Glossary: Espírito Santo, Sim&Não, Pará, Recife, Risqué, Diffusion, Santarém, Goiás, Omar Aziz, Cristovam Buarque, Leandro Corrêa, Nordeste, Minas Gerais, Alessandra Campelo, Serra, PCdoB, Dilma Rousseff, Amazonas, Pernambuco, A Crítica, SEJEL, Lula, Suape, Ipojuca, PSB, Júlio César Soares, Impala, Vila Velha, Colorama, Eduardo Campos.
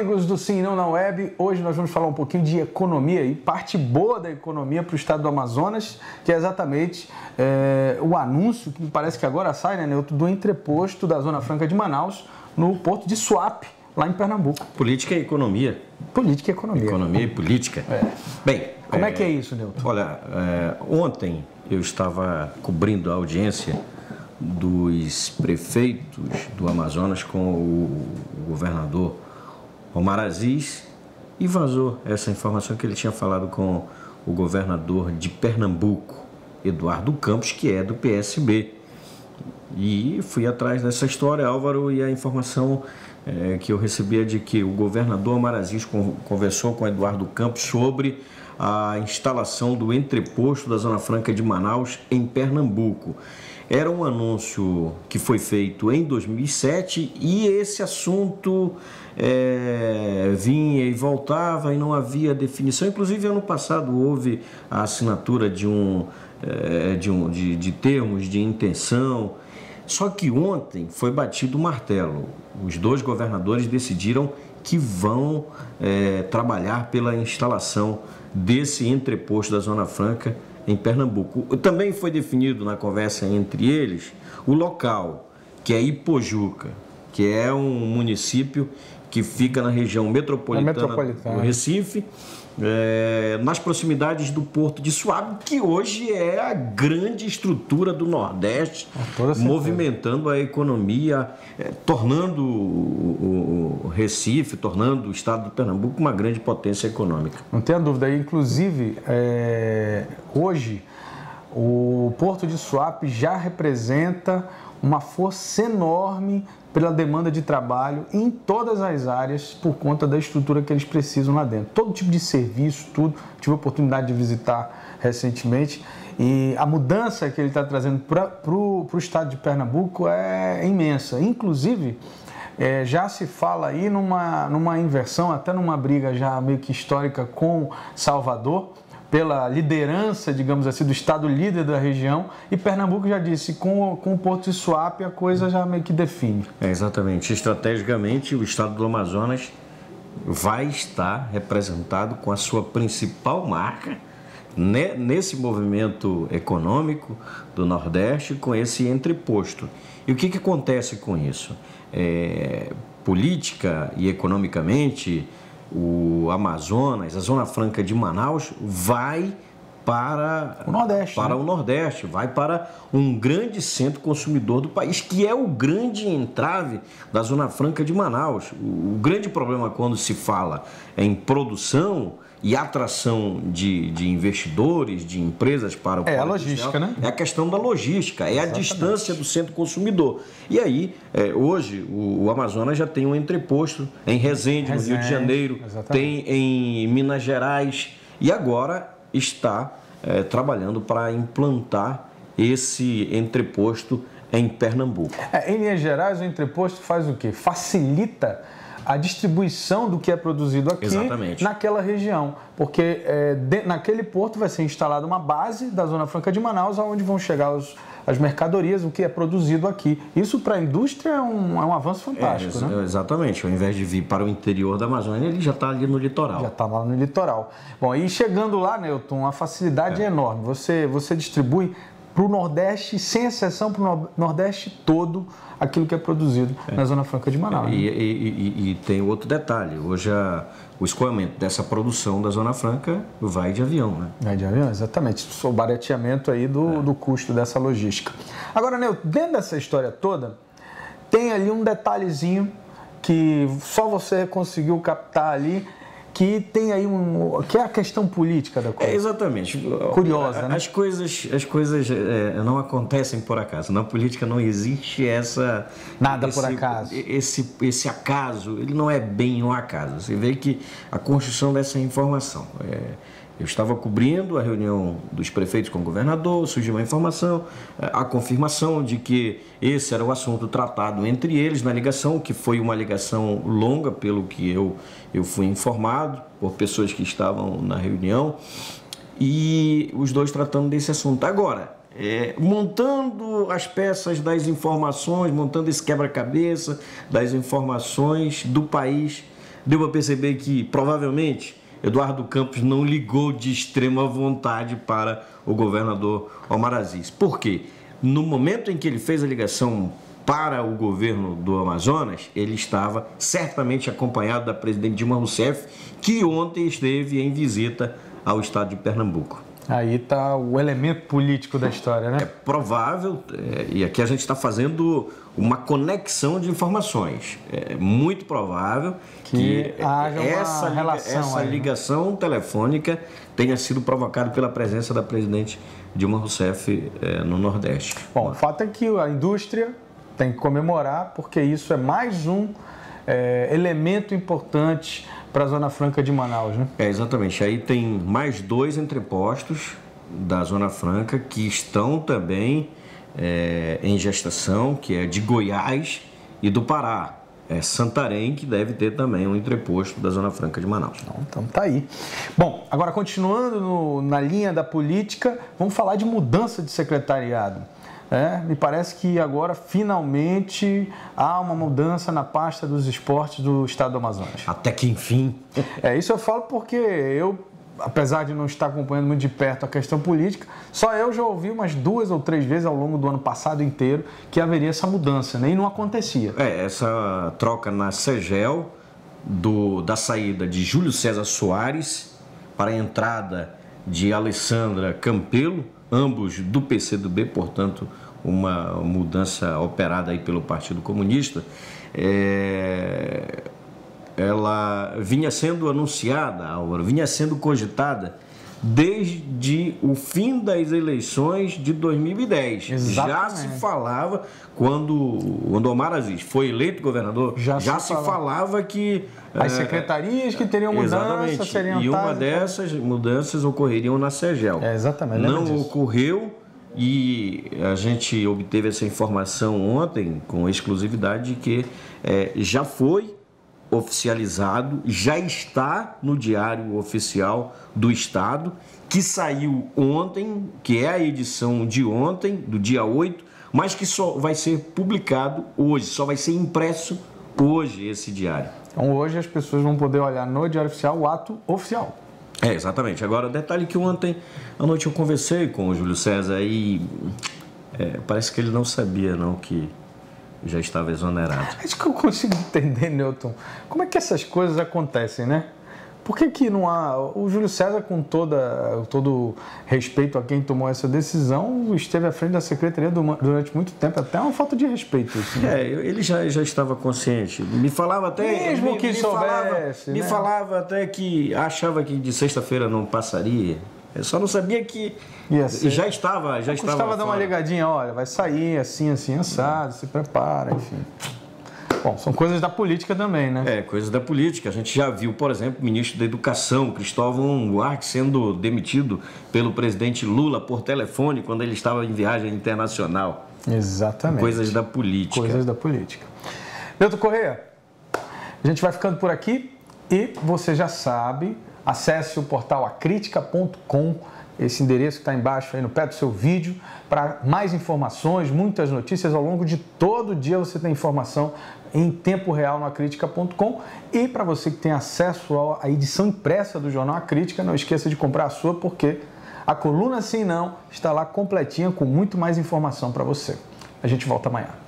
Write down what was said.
amigos do Sim e Não na Web, hoje nós vamos falar um pouquinho de economia e parte boa da economia para o estado do Amazonas, que é exatamente o anúncio, que parece que agora sai, né, Neuto, do entreposto da Zona Franca de Manaus no porto de Suape, lá em Pernambuco. Política e economia. Política e economia. Economia e política. É. Bem, como é que é isso, Neuto? Olha, ontem eu estava cobrindo a audiência dos prefeitos do Amazonas com o governador Omar Aziz e vazou essa informação que ele tinha falado com o governador de Pernambuco, Eduardo Campos, que é do PSB. E fui atrás dessa história, Álvaro, e a informação que eu recebi é de que o governador Omar Aziz conversou com Eduardo Campos sobre a instalação do entreposto da Zona Franca de Manaus em Pernambuco. Era um anúncio que foi feito em 2007 e esse assunto vinha e voltava e não havia definição. Inclusive, ano passado houve a assinatura de termos de intenção. Só que ontem foi batido o martelo. Os dois governadores decidiram que vão trabalhar pela instalação desse entreposto da Zona Franca em Pernambuco. Também foi definido na conversa entre eles o local, que é Ipojuca, que é um município que fica na região metropolitana do Recife, nas proximidades do porto de Suape, que hoje é a grande estrutura do Nordeste, movimentando a economia, tornando o Recife, tornando o estado do Pernambuco uma grande potência econômica. Não tenha dúvida. Inclusive, hoje, o porto de Suape já representa uma força enorme pela demanda de trabalho em todas as áreas por conta da estrutura que eles precisam lá dentro. Todo tipo de serviço, tudo. Tive a oportunidade de visitar recentemente e a mudança que ele está trazendo para o estado de Pernambuco é imensa. Inclusive, já se fala aí numa inversão, até numa briga já meio que histórica com Salvador, pela liderança, digamos assim, do estado líder da região, e Pernambuco já disse, com o porto de Suape a coisa já meio que define. Exatamente. Estrategicamente, o estado do Amazonas vai estar representado com a sua principal marca, né, nesse movimento econômico do Nordeste, com esse entreposto. E o que acontece com isso? Política e economicamente, o Amazonas, a Zona Franca de Manaus, vai para o Nordeste, vai para um grande centro consumidor do país, que é o grande entrave da Zona Franca de Manaus. O grande problema quando se fala em produção e atração de investidores, de empresas para o país. É a logística, né? É a questão da logística, é exatamente a distância do centro consumidor. E aí, hoje, o Amazonas já tem um entreposto em Resende, no Rio de Janeiro, exatamente, tem em Minas Gerais e agora está trabalhando para implantar esse entreposto em Pernambuco. Em Minas Gerais, o entreposto faz o quê? Facilita a distribuição do que é produzido aqui, exatamente, naquela região, porque naquele porto vai ser instalada uma base da Zona Franca de Manaus, onde vão chegar as mercadorias, o que é produzido aqui. Isso para a indústria é um avanço fantástico, né? Exatamente. Ao invés de vir para o interior da Amazônia, ele já está ali no litoral. Já está lá no litoral. Bom, e chegando lá, Newton, a facilidade é enorme. Você distribui para o Nordeste, sem exceção, para o Nordeste todo, aquilo que é produzido na Zona Franca de Manaus. E tem outro detalhe, hoje o escoamento dessa produção da Zona Franca vai de avião, né? Vai de avião, exatamente. O barateamento aí do custo dessa logística. Agora, Neu, dentro dessa história toda, tem ali um detalhezinho que só você conseguiu captar ali, que tem aí que é a questão política da coisa. Exatamente. Curiosa, né? As coisas não acontecem por acaso. Na política não existe essa... Nada por acaso. Esse acaso, ele não é bem um acaso. Você vê que a construção dessa informação... Eu estava cobrindo a reunião dos prefeitos com o governador, surgiu uma informação, a confirmação de que esse era o assunto tratado entre eles na ligação, que foi uma ligação longa, pelo que eu fui informado, por pessoas que estavam na reunião, e os dois tratando desse assunto. Agora, montando as peças das informações, montando esse quebra-cabeça das informações do país, deu para perceber que, provavelmente, Eduardo Campos não ligou de extrema vontade para o governador Omar Aziz. Por quê? No momento em que ele fez a ligação para o governo do Amazonas, ele estava certamente acompanhado da presidente Dilma Rousseff, que ontem esteve em visita ao estado de Pernambuco. Aí está o elemento político da história, né? É provável, e aqui a gente está fazendo uma conexão de informações. É muito provável que haja essa relação, essa ligação telefônica tenha sido provocada pela presença da presidente Dilma Rousseff no Nordeste. Bom, o fato é que a indústria tem que comemorar, porque isso é mais um elemento importante para a Zona Franca de Manaus, né? É, exatamente. Aí tem mais dois entrepostos da Zona Franca que estão também em gestação, que é de Goiás e do Pará. É Santarém, que deve ter também um entreposto da Zona Franca de Manaus. Então tá aí. Bom, agora continuando na linha da política, vamos falar de mudança de secretariado. Me parece que agora, finalmente, há uma mudança na pasta dos esportes do estado do Amazonas. Até que enfim. Isso eu falo porque eu, apesar de não estar acompanhando muito de perto a questão política, só eu já ouvi umas 2 ou 3 vezes ao longo do ano passado inteiro que haveria essa mudança, né? E não acontecia. Essa troca na SEJEL da saída de Júlio César Soares para a entrada de Alessandra Campelo, ambos do PCdoB, portanto, uma mudança operada aí pelo Partido Comunista, ela vinha sendo anunciada, Álvaro, vinha sendo cogitada desde o fim das eleições de 2010. Exatamente. Já se falava, quando Omar Aziz foi eleito governador, já se falava que as secretarias que teriam mudança seriam... E uma dessas mudanças ocorreriam na SEJEL. Exatamente. Não ocorreu e a gente obteve essa informação ontem com exclusividade de que já foi oficializado, já está no Diário Oficial do Estado, que saiu ontem, que é a edição de ontem, do dia 8, mas que só vai ser publicado hoje, só vai ser impresso hoje esse diário. Então hoje as pessoas vão poder olhar no Diário Oficial o ato oficial. Exatamente. Agora, detalhe que ontem à noite eu conversei com o Júlio César e parece que ele não sabia não que já estava exonerado. Acho que eu consigo entender, Newton, como é que essas coisas acontecem, né? Por que que não há... O Júlio César, com todo respeito a quem tomou essa decisão, esteve à frente da secretaria durante muito tempo. Até uma falta de respeito isso, né? Ele já estava consciente. Me falava até... Mesmo que soubesse, né? Me falava até que achava que de sexta-feira não passaria. Eu só não sabia que já estava custava dar uma ligadinha, olha, vai sair assim, assim, assado, se prepara, enfim. Bom, são coisas da política também, né? Coisas da política. A gente já viu, por exemplo, o ministro da Educação, Cristovam Buarque, sendo demitido pelo presidente Lula por telefone quando ele estava em viagem internacional. Exatamente. Coisas da política. Coisas da política. Leandro Corrêa, a gente vai ficando por aqui e você já sabe... Acesse o portal acrítica.com, esse endereço que está embaixo aí no pé do seu vídeo, para mais informações, muitas notícias. Ao longo de todo dia você tem informação em tempo real no acrítica.com. E para você que tem acesso à edição impressa do jornal A Crítica, não esqueça de comprar a sua, porque a coluna Sim Não está lá completinha, com muito mais informação para você. A gente volta amanhã.